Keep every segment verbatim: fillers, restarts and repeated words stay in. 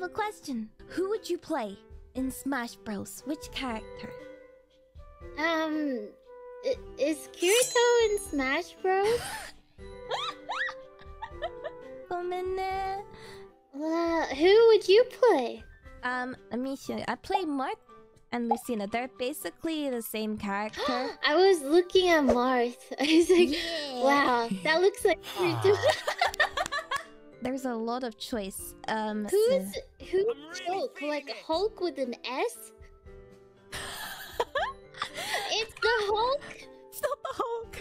have a question. Who would you play in Smash Bros? Which character? Um... Is Kirito in Smash Bros? Come in there. Uh, who would you play? Um, Amisha. I play Marth and Lucina. They're basically the same character. I was looking at Marth. I was like, yeah. Wow, that looks like Kirito. There's a lot of choice. Um, Who's... Who's Shulk? Really like, Hulk with an S? It's the Hulk! It's not the Hulk!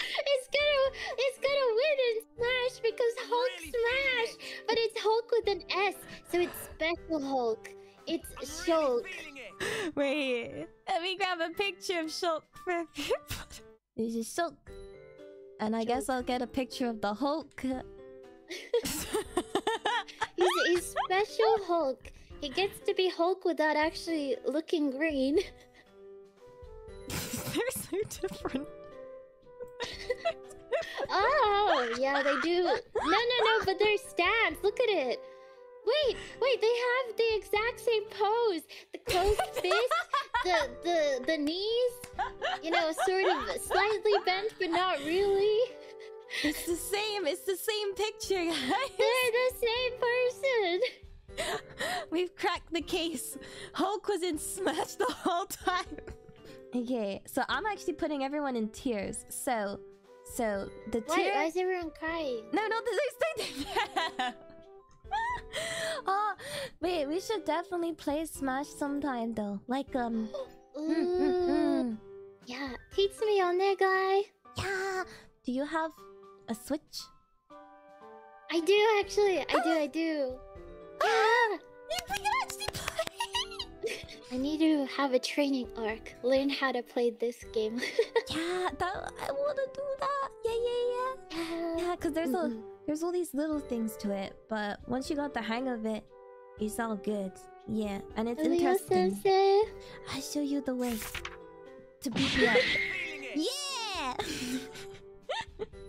It's gonna, it's gonna win and Smash because Hulk really Smash! It. But it's Hulk with an S, so it's Special Hulk. It's I'm Shulk. Really it. Wait, let me grab a picture of Shulk for people. This is Shulk. And I Shulk. guess I'll get a picture of the Hulk. he's, he's Special Hulk. He gets to be Hulk without actually looking green. They're so different. Oh, yeah, they do. No, no, no, but their stance. Look at it. Wait, wait, they have the exact same pose. The closed fist, the, the, the knees. You know, sort of slightly bent, but not really. It's the same. It's the same picture, guys. They're the same person. We've cracked the case. Hulk was in Smash the whole time. Okay, so I'm actually putting everyone in tears. So, so the tears. Why, why is everyone crying? No, no, they stayed there. Oh, wait, we should definitely play Smash sometime though. Like um. Ooh. Mm, mm, mm. Yeah, teach me on there, guy. Yeah. Do you have a Switch? I do actually. I do. I do. Yeah. We can actually play. I need to have a training arc. Learn how to play this game. Yeah, that, I wanna do that. Yeah, yeah, yeah. Yeah, cause there's mm-mm. all there's all these little things to it, but once you got the hang of it, it's all good. Yeah, and it's oh, interesting. I show you the way to beat me up. Yeah.